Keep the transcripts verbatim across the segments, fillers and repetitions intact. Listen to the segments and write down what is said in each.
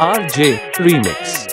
R J Remix.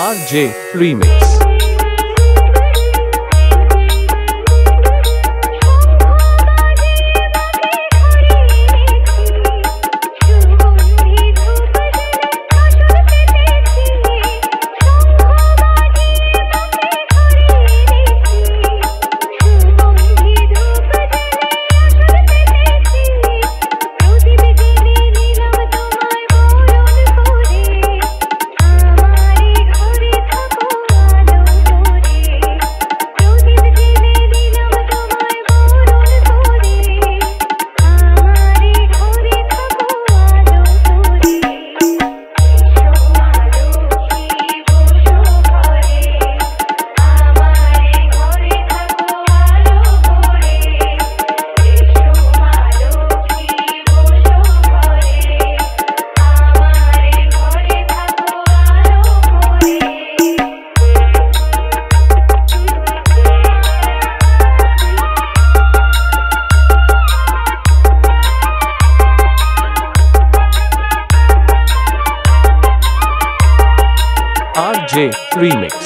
R J Remix. R J Remix.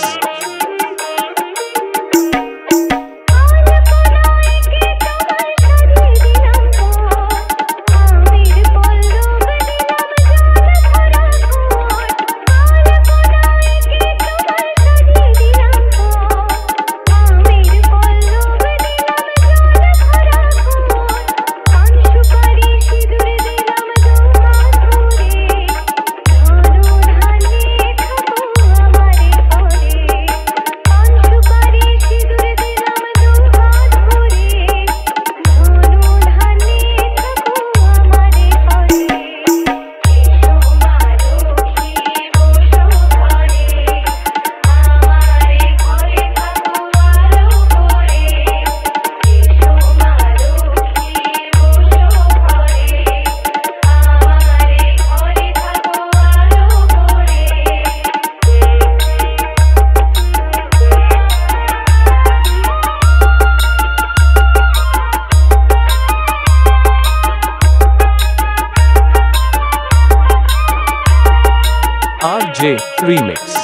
D J Remix.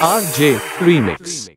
R J Remix.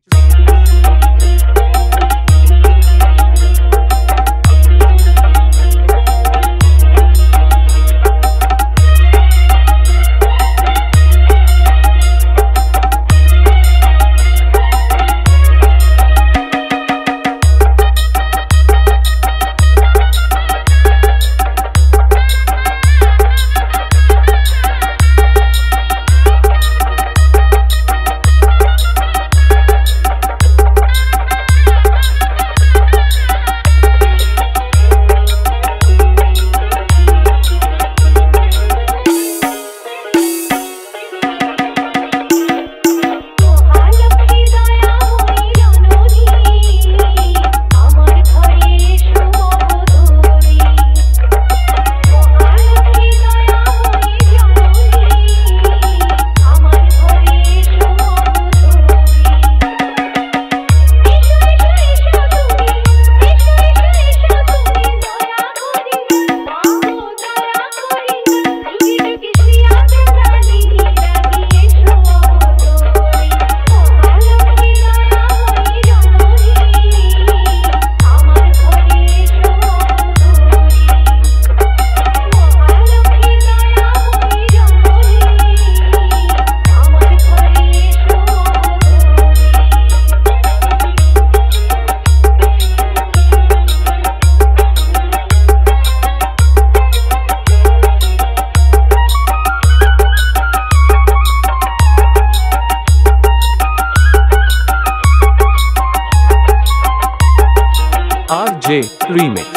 R J Remix.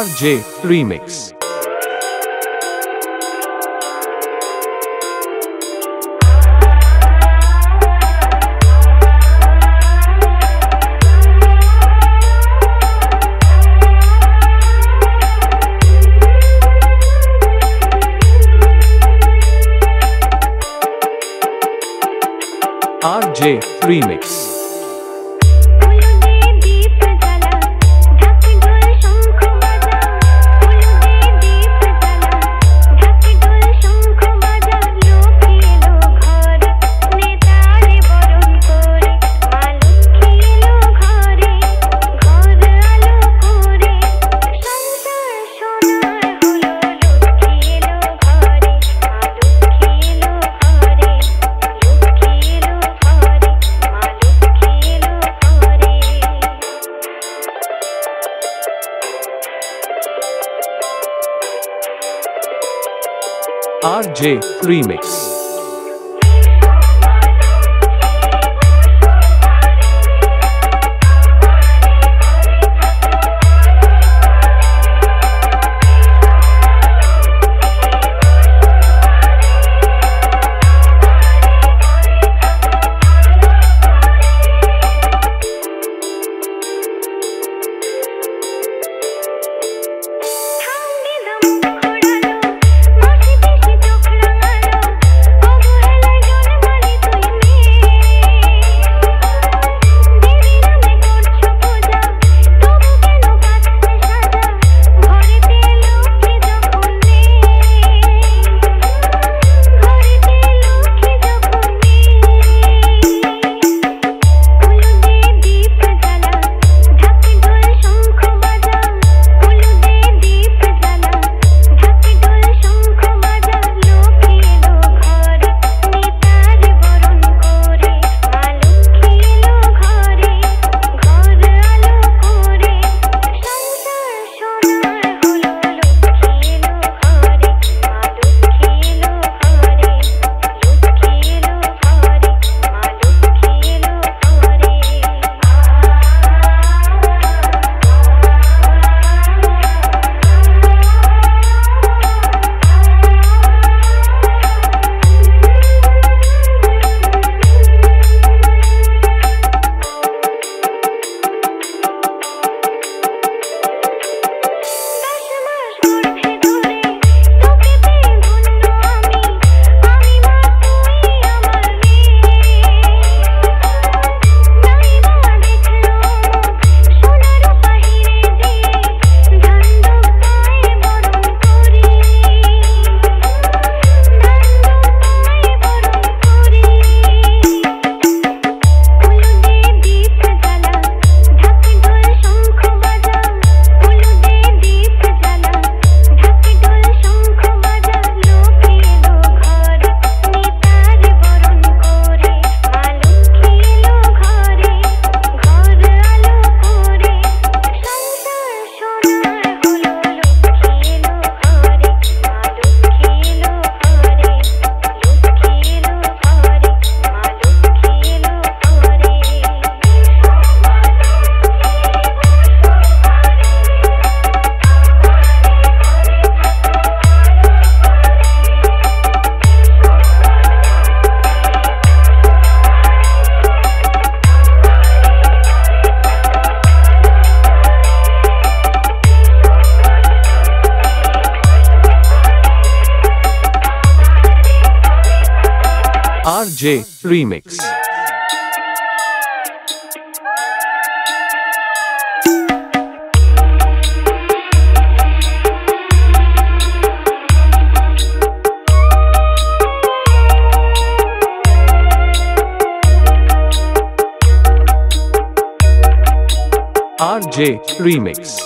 R J Remix. R J Remix. R J Remix. R J Remix. R J Remix.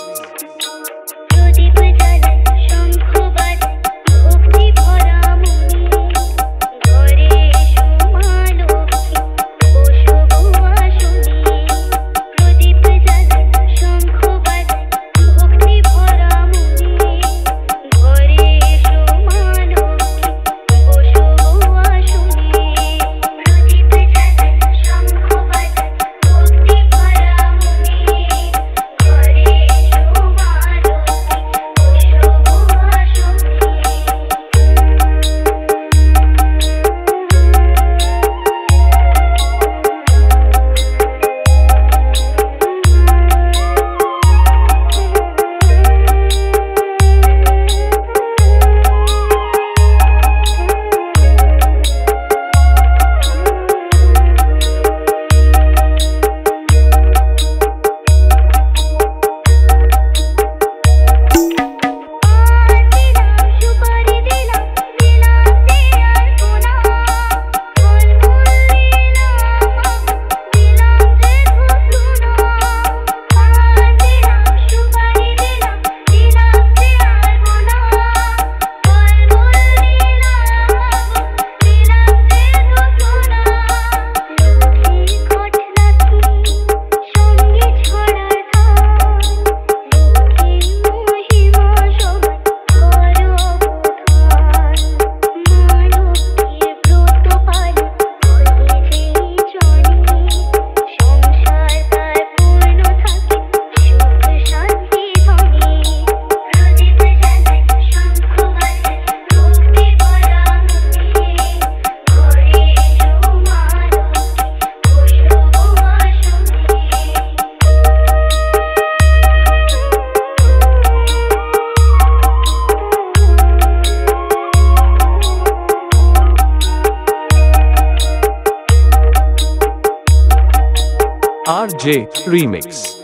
R J Remix.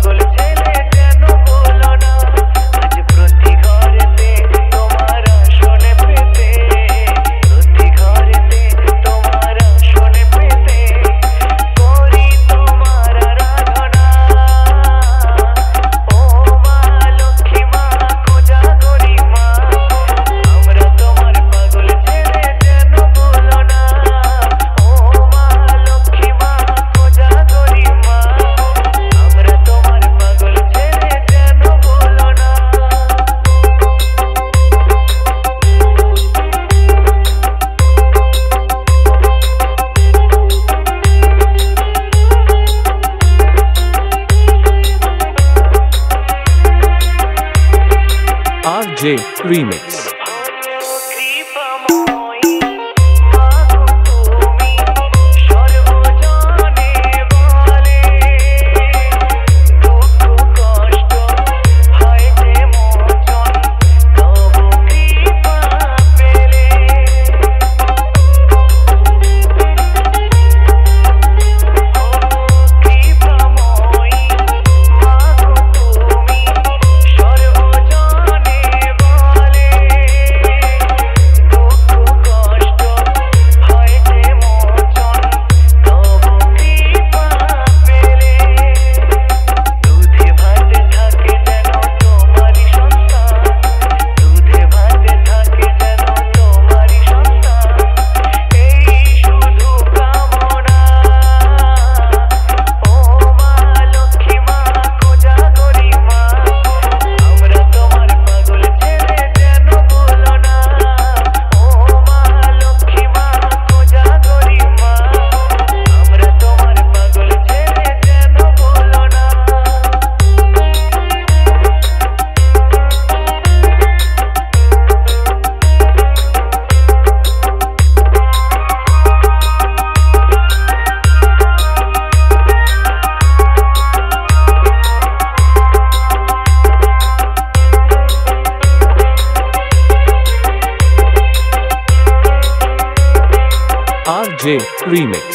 R J Remix. R J Remix.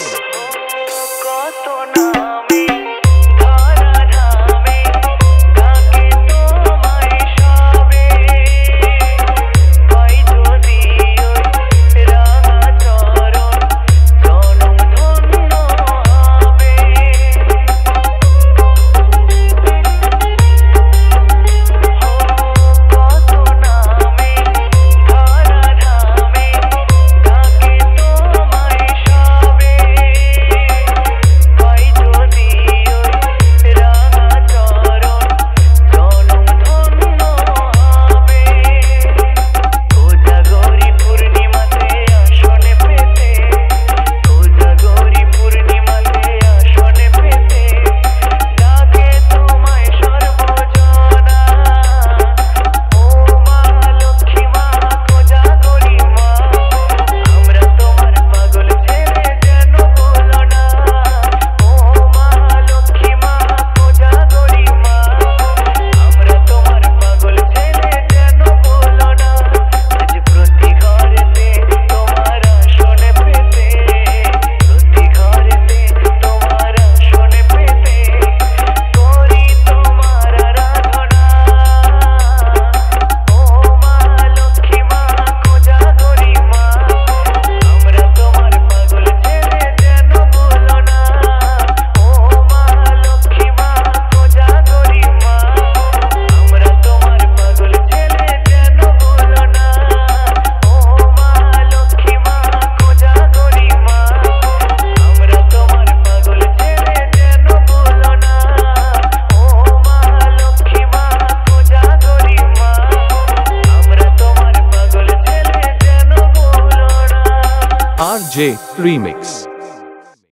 R J Remix.